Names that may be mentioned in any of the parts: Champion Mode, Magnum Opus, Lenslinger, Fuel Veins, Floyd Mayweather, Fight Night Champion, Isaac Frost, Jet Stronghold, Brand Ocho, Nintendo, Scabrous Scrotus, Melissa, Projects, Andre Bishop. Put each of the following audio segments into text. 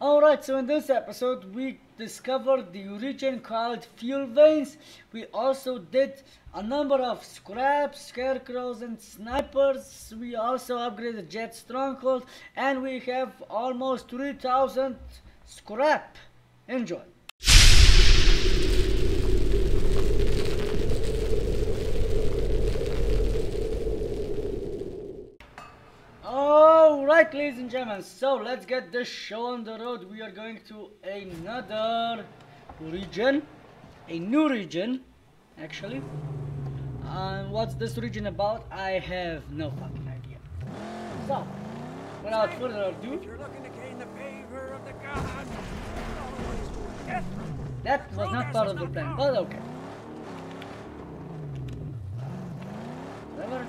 Alright, so in this episode we discovered the region called Fuel Veins. We also did a number of scraps, scarecrows and snipers. We also upgraded Jet Stronghold and we have almost 3,000 scrap. Enjoy! Alright, ladies and gentlemen, so let's get this show on the road. We are going to another region, a new region actually. And what's this region about? I have no fucking idea. So, without further ado, if you're looking to gain the favor of the gods, that was not part of the plan, but okay. Whatever.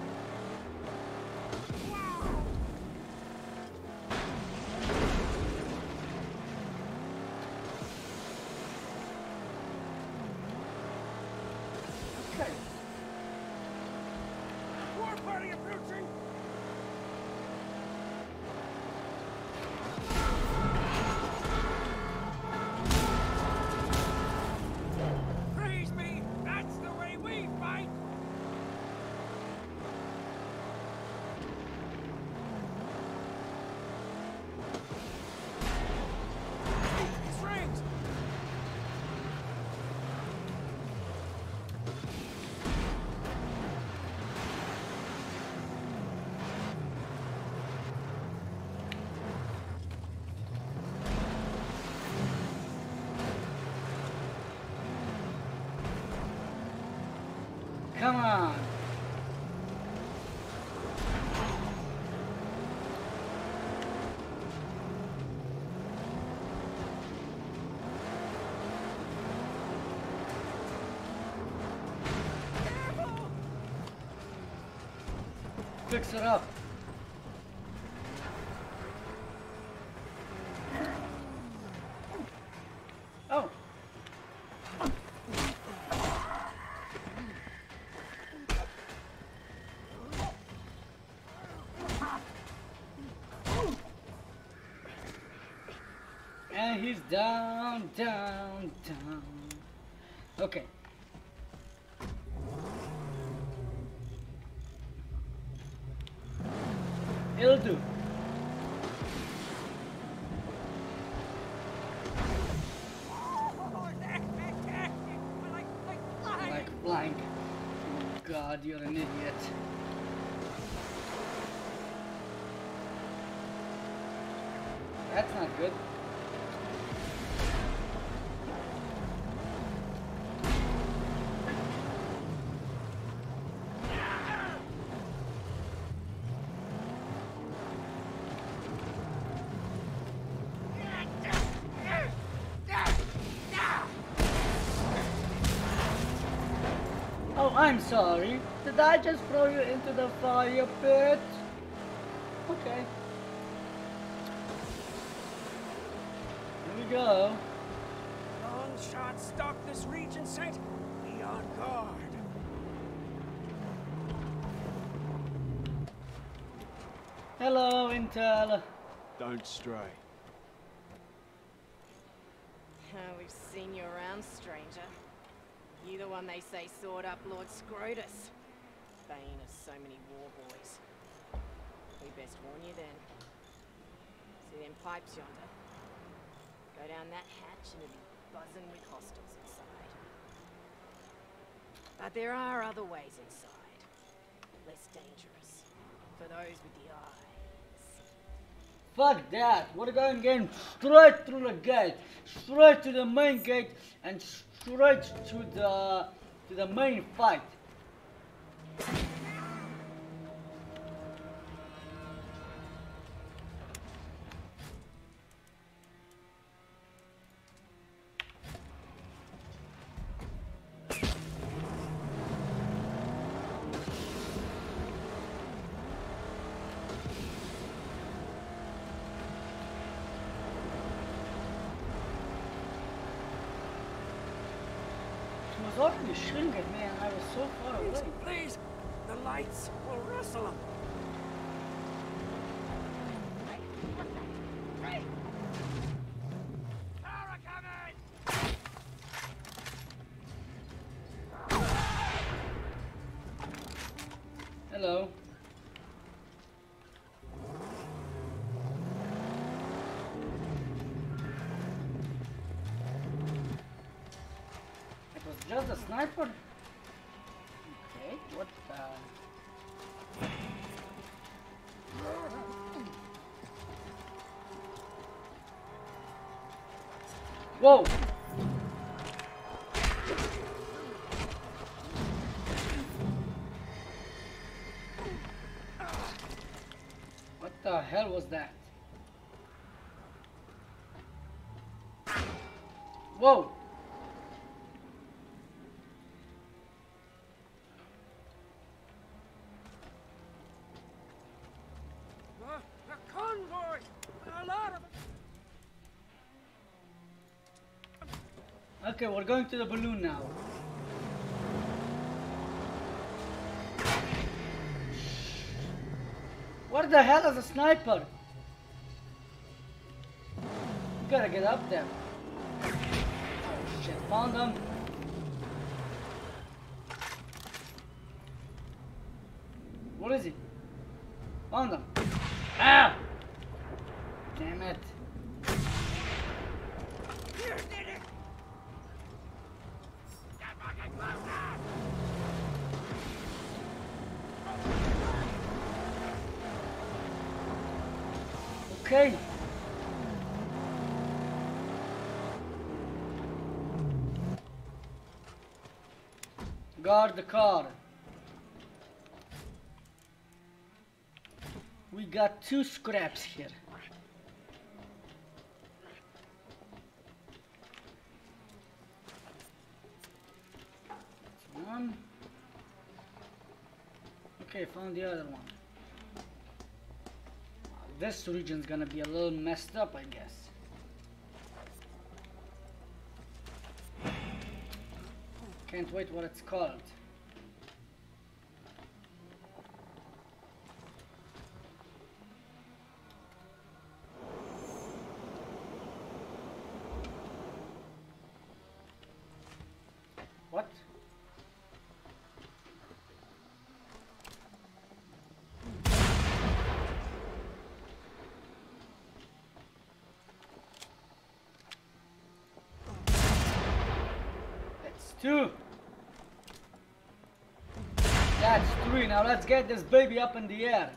Come on. Careful. Fix it up. And he's down, down, down. Okay. It'll do. Like blank. Oh God, you're an idiot. That's not good. I'm sorry, did I just throw you into the fire pit? Okay. Here we go. Long shot stalk this region, Saint. Be on guard. Hello, Intel. Don't stray. We've seen you around, stranger. You the one they say sawed up Lord Scrotus. Bane of so many war boys. We best warn you then. See them pipes yonder? Go down that hatch and it'll be buzzing with hostiles inside. But there are other ways inside. Less dangerous. For those with the eye. Fuck that, we're going again straight through the gate, straight to the main gate and straight to the main fight. Already shooting at me, and I was so far away. Please, the lights will wrestle him. just a sniper? Okay, what whoa! What the hell was that? Whoa! Okay, we're going to the balloon now. Where the hell is a sniper? You gotta get up there. Oh shit, found him. What is he? Found him. Ah! Damn it. Okay. Guard the car. We got 2 scraps here. One. Okay, found the other one. This region's gonna be a little messed up, I guess. Can't wait what it's called. What? Two. That's 3. Now let's get this baby up in the air.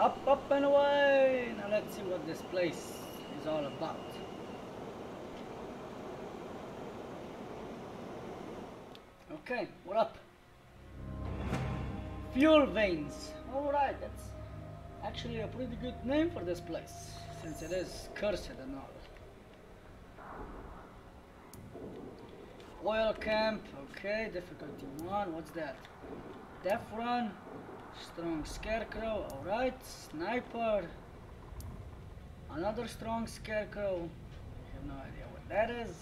Up, up and away. Now let's see what this place is all about. Okay, we're up. Fuel Veins. Alright, that's actually a pretty good name for this place, since it is cursed and all. Oil camp, okay, difficulty 1, what's that? Death run, strong scarecrow, alright, sniper, another strong scarecrow, I have no idea what that is.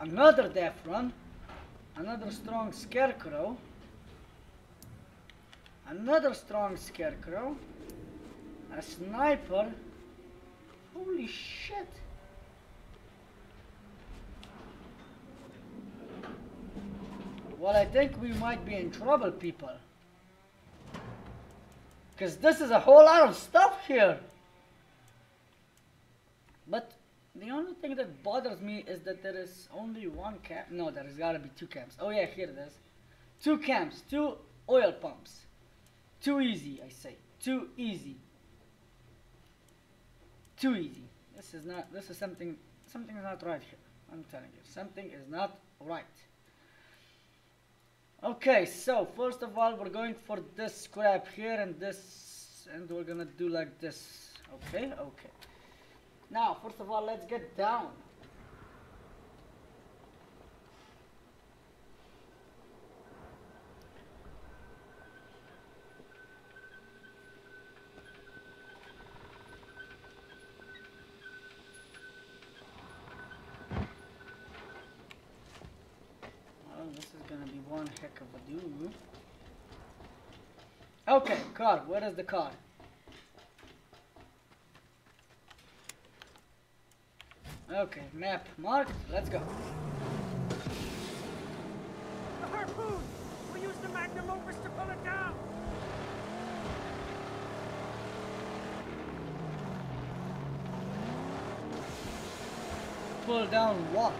Another death run, another strong scarecrow, a sniper, holy shit. Well, I think we might be in trouble, people, because this is a whole lot of stuff here. But the only thing that bothers me is that there is only one camp. No, there has got to be 2 camps. Oh yeah, here it is. 2 camps, 2 oil pumps. Too easy, I say. Too easy. Too easy. This is not, this is something is not right here. I'm telling you, something is not right. Okay, so first of all, we're going for this scrap here and this, and we're gonna do like this. Okay, okay. Now, first of all, let's get down. Well, this is gonna be one heck of a do. Okay, car. Where is the car? Okay, map marked. Let's go. The harpoon! We used the Magnum Opus to pull it down! Pull down what?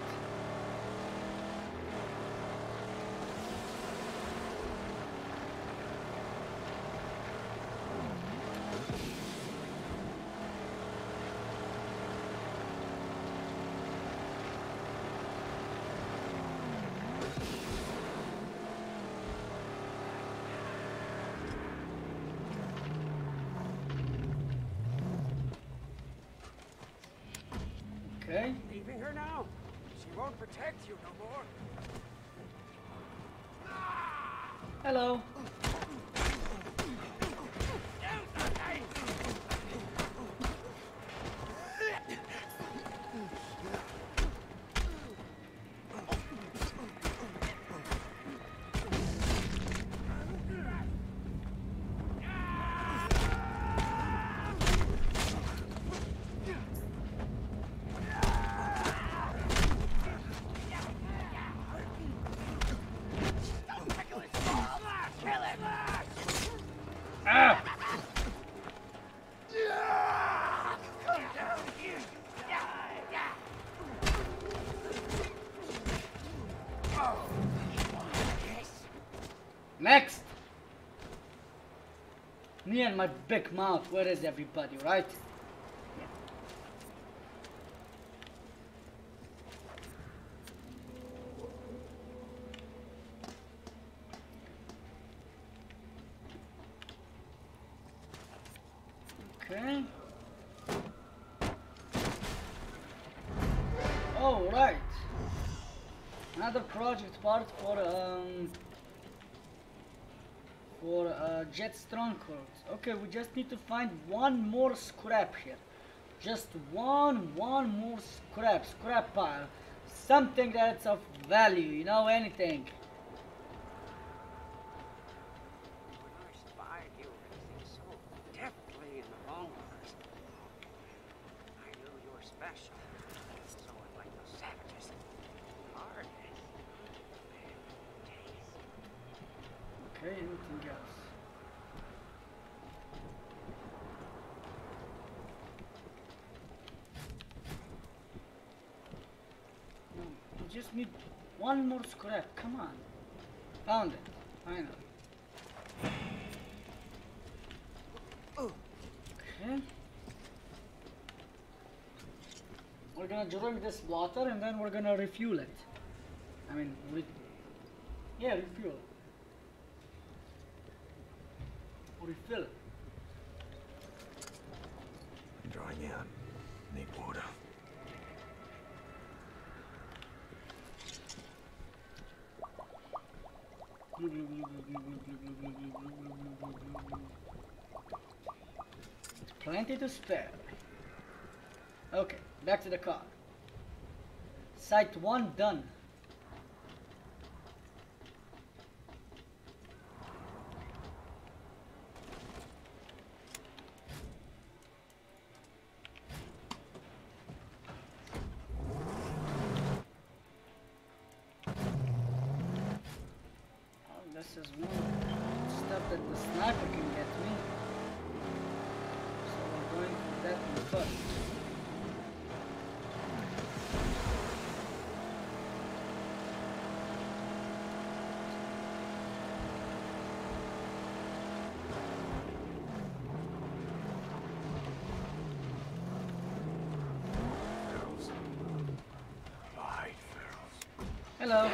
Leaving her now. She won't protect you no more. Hello. Next! Me and my big mouth, where is everybody, right? Okay. Alright. Another project part for Jet Stronghold. Okay, we just need to find one more scrap here. Just one more scrap pile. Something that's of value, you know, anything. When I spied you everything so deftly in the long last, I knew you were special. So unlike those savages, hard. Okay, anything else? I just need one more scrap, come on. Found it, finally. Okay. We're gonna drink this water and then we're gonna refuel it. I mean, refuel. Or refill it. I'm drying out. Need water. Plenty to spare. Okay, back to the car. Site 1 done. This is one stuff that the sniper can get me. So we're going for that one first. Hello.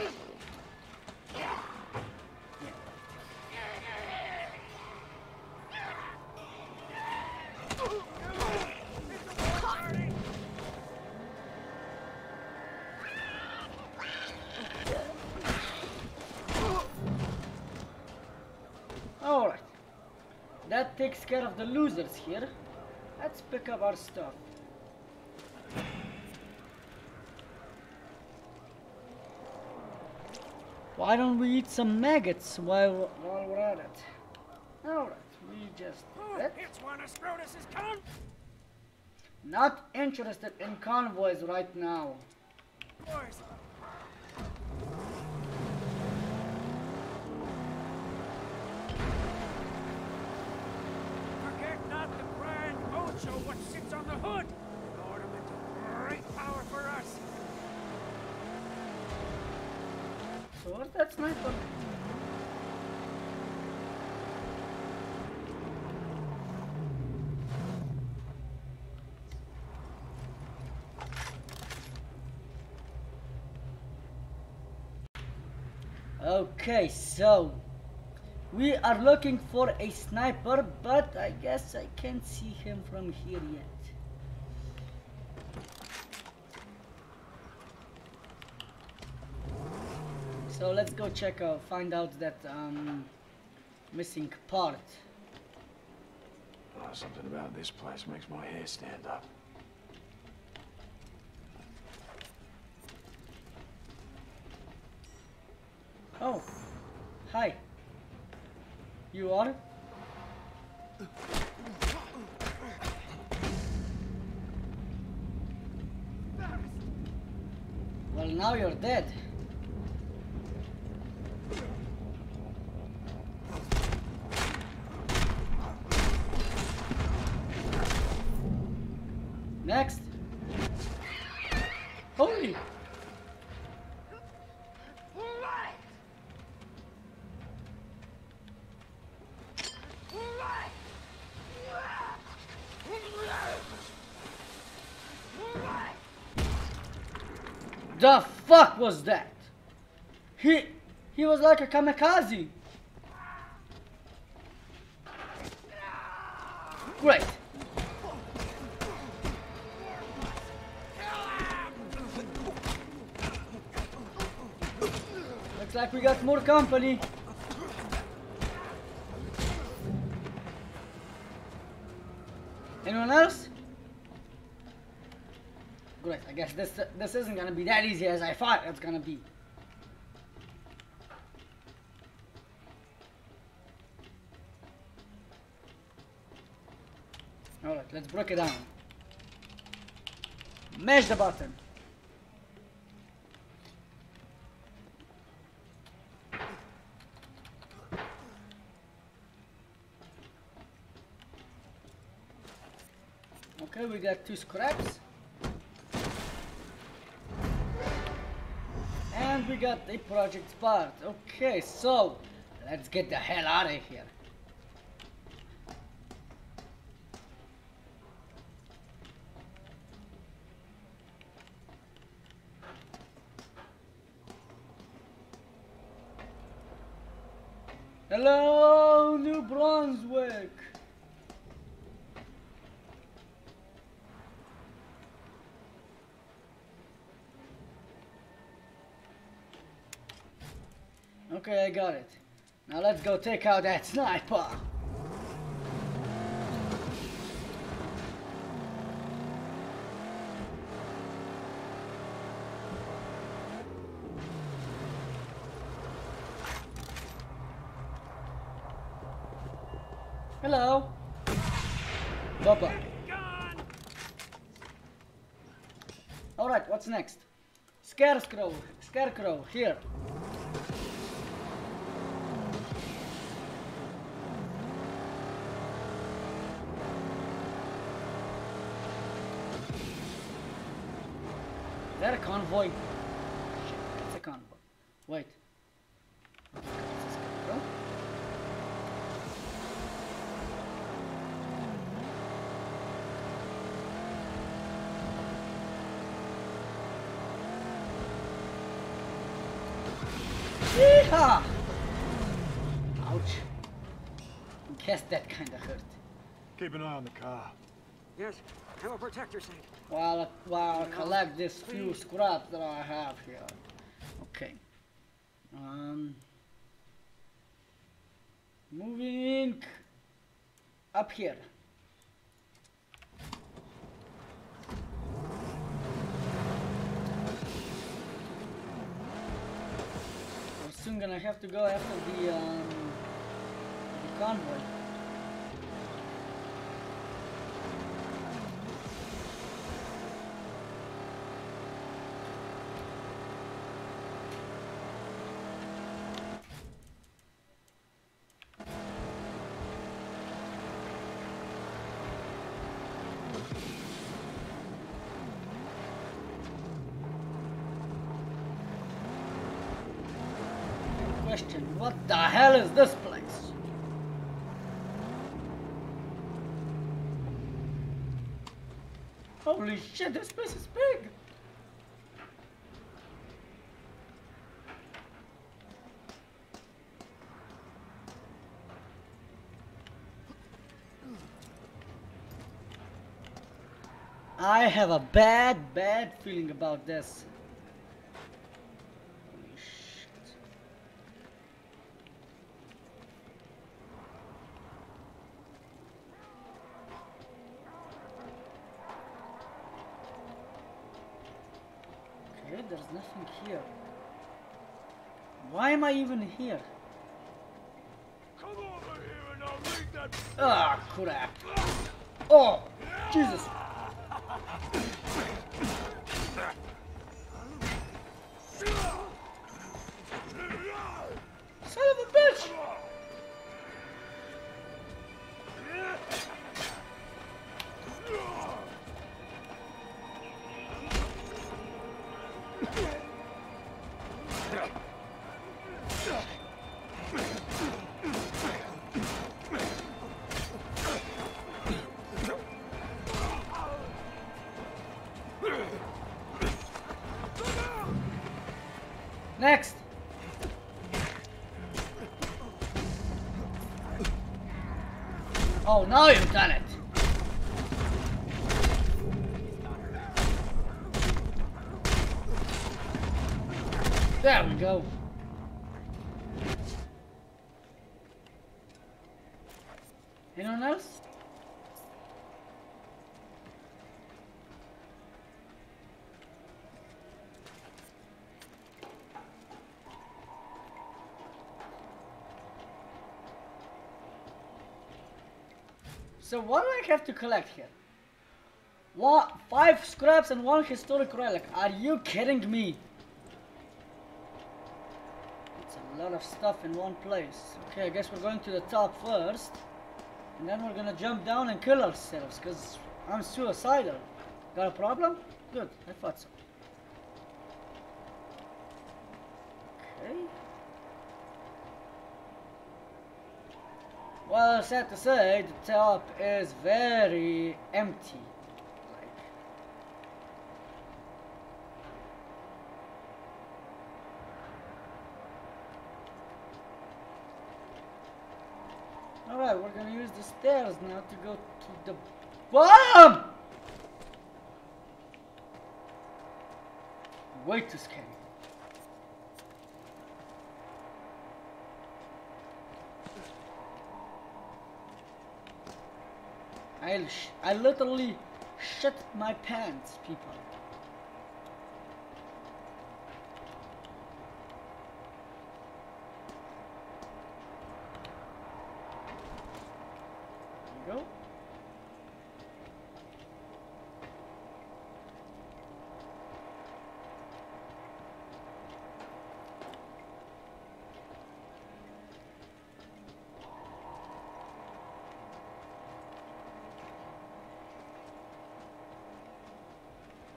That takes care of the losers here. Let's pick up our stuff. Why don't we eat some maggots while we're at it? Alright, we just... Oh, it's one of Scrotus's con! Not interested in convoys right now. Forget not the Brand Ocho, what sits on the hood. An ornament of great power for us. Sword, that's my fault. Okay, so we are looking for a sniper, but I guess I can't see him from here yet. So let's go check out, find out that missing part. Oh, something about this place makes my hair stand up. Oh, hi. You are? Well, now you're dead. Next. Holy. The fuck was that? He was like a kamikaze. Great. Looks like we got more company. Anyone else? Great, I guess this isn't gonna be that easy as I thought it's gonna be. Alright, let's break it down. Mash the button. Okay, we got 2 scraps. And we got the project part. Okay, so let's get the hell out of here. Hello, New Brunswick. Okay, I got it. Now let's go take out that sniper. Hello. Bubba. Alright, what's next? Scarecrow, here. Is that a convoy? Shit, that's a convoy. Wait. Yeehaw! Ouch. I guess that kinda hurt. Keep an eye on the car. Yes, have a protector sink. While I collect this few scraps that I have here. Okay. Moving up here. I'm soon gonna have to go after the convoy. question. What the hell is this place? Holy shit, this place is big! I have a bad feeling about this. Holy shit. Okay, there's nothing here. Why am I even here? Come over here and I'll make that. Ah, crap. Oh, Jesus. Son of a bitch! Next! Oh, now you've done it! There we go. Anyone else? So what do I have to collect here? What? 5 scraps and 1 historic relic. Are you kidding me? It's a lot of stuff in one place. Okay, I guess we're going to the top first. And then we're gonna jump down and kill ourselves, because I'm suicidal. Got a problem? Good, I thought so. Okay. Well, sad to say, the top is very empty. Like. Alright, we're gonna use the stairs now to go to the bottom! Way too scary. I literally shit my pants, people. There we go.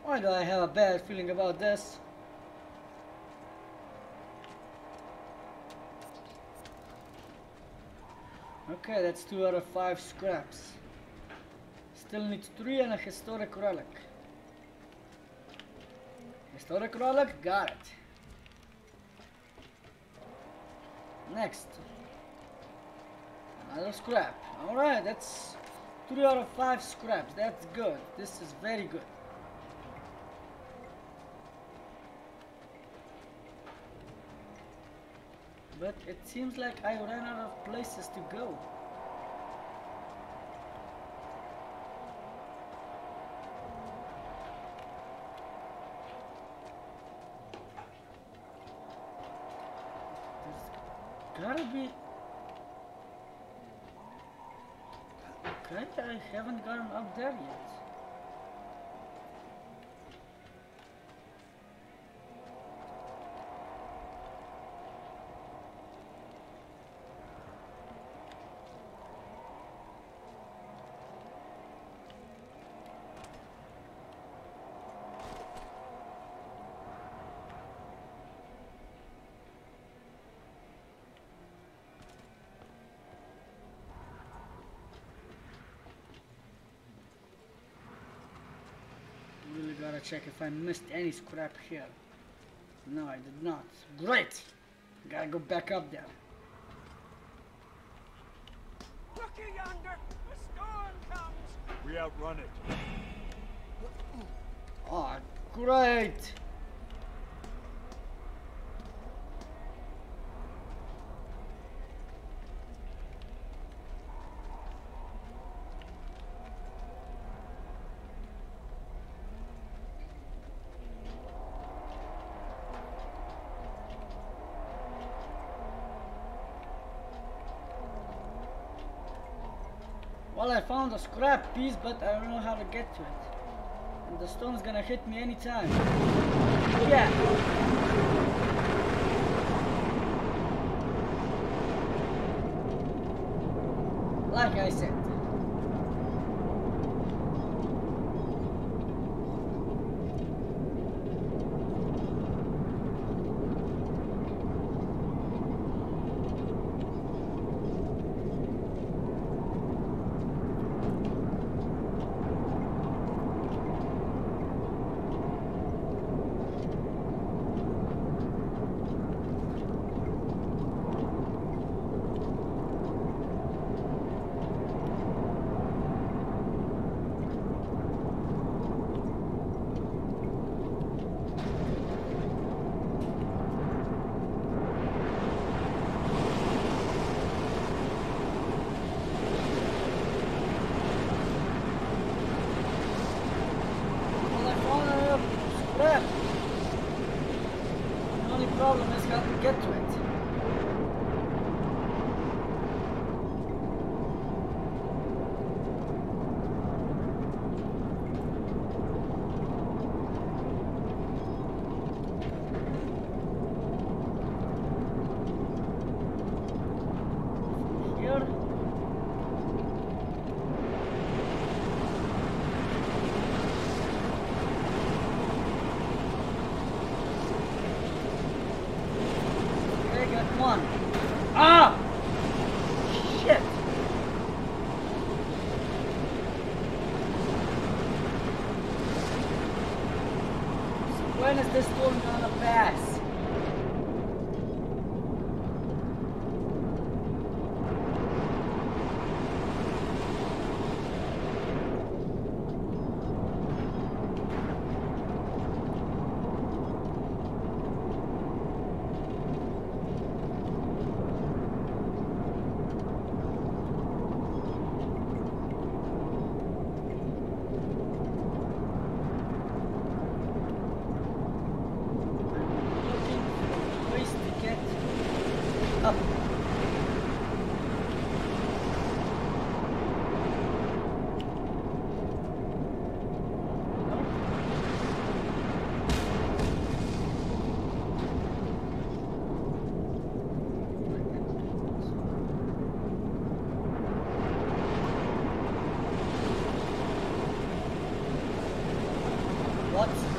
Why do I have a bad feeling about this? Okay, that's 2 out of 5 scraps. Still need 3 and a historic relic. Historic relic, got it. Next. Another scrap. Alright, that's 3 out of 5 scraps. That's good. This is very good. But it seems like I ran out of places to go. There's gotta be... Okay, I haven't gotten up there yet. check if I missed any scrap here. No, I did not. Great! Gotta go back up there. Looky yonder! The storm comes! We outrun it. Oh, great! Well, I found a scrap piece, but I don't know how to get to it. And the stone's gonna hit me anytime. Yeah! Like I said.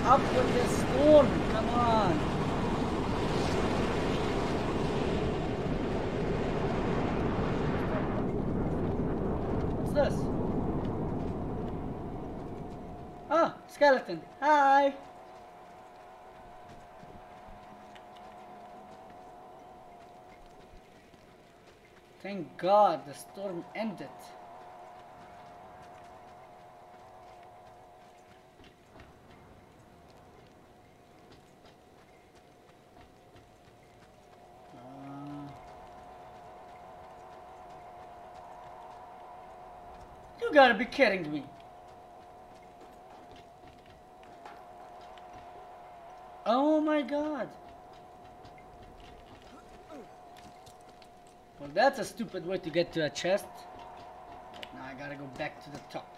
Up with this storm, come on! What's this? Oh, skeleton! Hi! Thank God the storm ended. You gotta be kidding me. Oh my God. Well, that's a stupid way to get to a chest. Now I gotta go back to the top.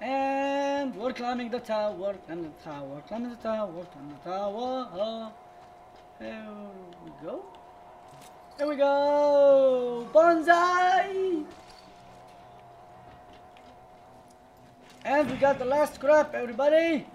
And we're climbing the tower, climbing the tower, climbing the tower, climbing the tower. There we go. There we go! Bonsai! And we got the last scrap, everybody!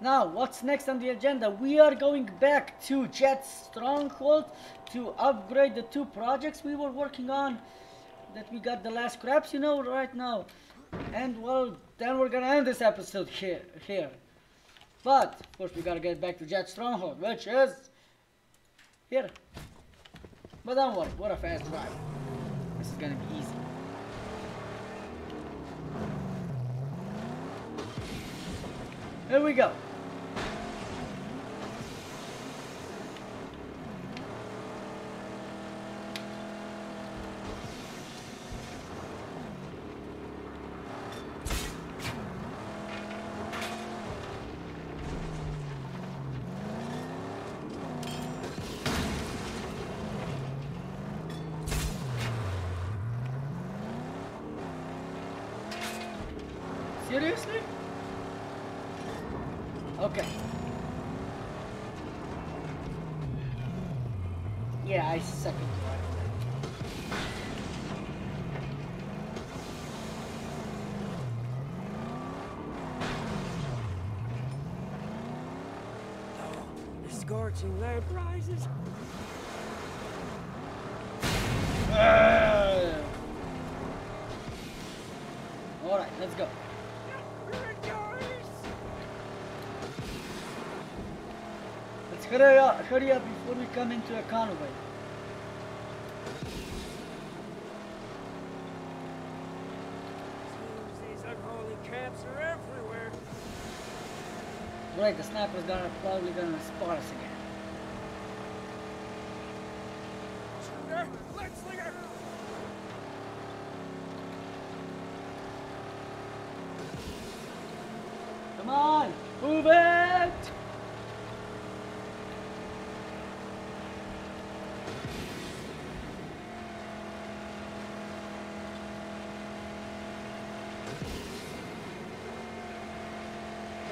Now, what's next on the agenda? We are going back to Jet Stronghold to upgrade the two projects we were working on that we got the last scraps, you know, right now. And, well, then we're gonna end this episode here. But, of course, we gotta get back to Jet Stronghold, which is here. But don't worry, what a fast drive. This is gonna be easy. Here we go. Seriously? Okay. Yeah, I suck at driving. The scorching lamp rises. All right, let's go. Hurry up before we come into a convoy. These unholy camps are everywhere. Right, the sniper's probably gonna spot us again. Shooter, Lenslinger! Come on, move it!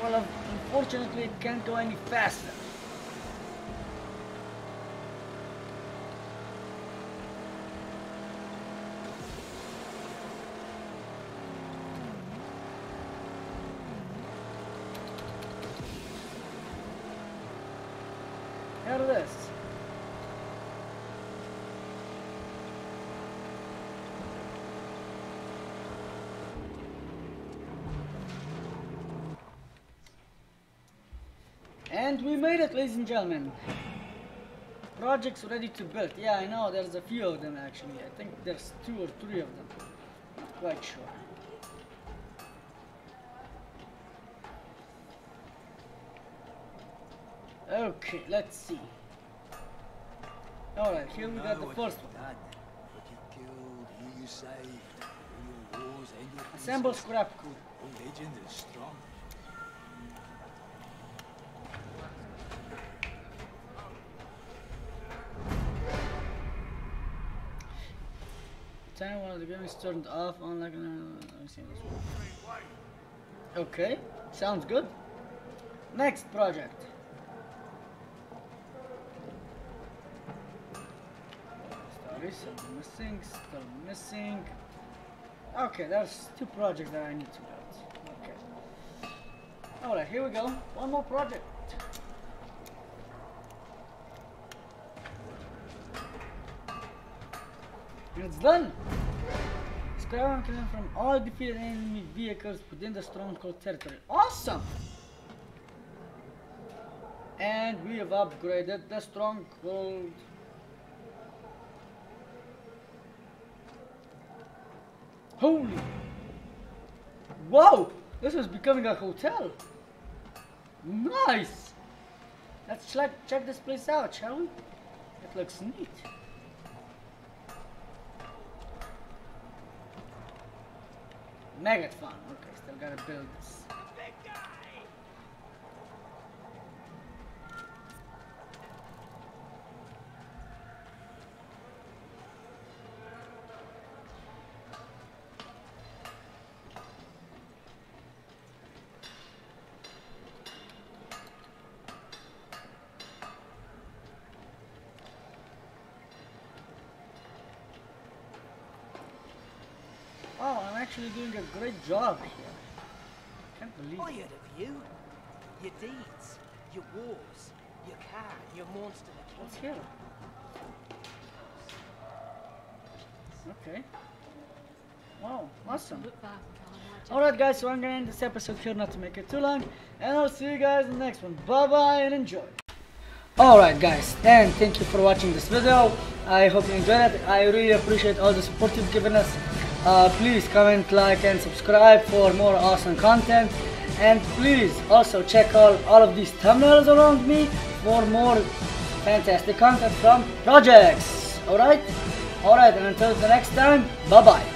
Well, unfortunately, it can't go any faster. Here it is. And we made it, ladies and gentlemen. Projects ready to build. Yeah, I know, there's a few of them actually. I think there's 2 or 3 of them. Not quite sure. Okay, let's see. Alright, here we got the first one. Assemble scrap crew. Legend is strong. Time one of the buildings turned off on like an okay, sounds good. Next project. Sorry, still missing. Okay, there's 2 projects that I need to build. Okay. Alright, here we go. One more project. It's done! Scrap and from all defeated enemy vehicles within the stronghold territory. Awesome! And we have upgraded the stronghold. Holy! Wow! This is becoming a hotel! Nice! Let's check this place out, shall we? It looks neat. Mega fun. Okay, still gotta build this. Big guy. Oh, I'm actually doing a great job here. I can't believe it. Tired of you. your deeds, your wars, your car, your monster. Let's hear it. Okay. Wow, awesome. Alright guys, so I'm gonna end this episode here, not to make it too long, and I'll see you guys in the next one. Bye bye and enjoy. Alright guys, and thank you for watching this video. I hope you enjoyed it. I really appreciate all the support you've given us. Please comment, like and subscribe for more awesome content, and please also check all of these thumbnails around me for more fantastic content from Projects. Alright, and until the next time, bye bye.